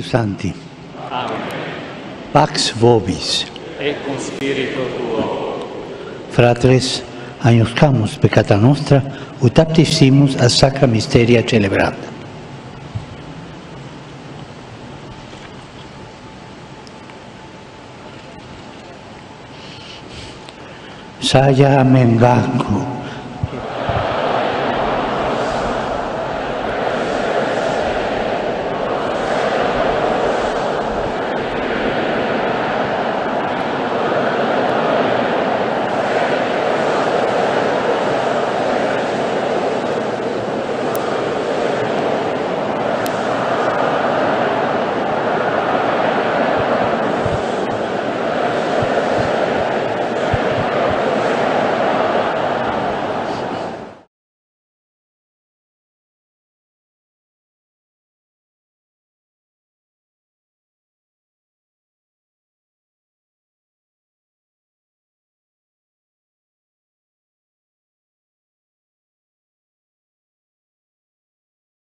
Spirito Santi. Amen. Pax vobis. E con spirito tuo. Fratres, añoscamos peccata nostra, ut aptissimus a sacra misteria celebrata. Saya mengaku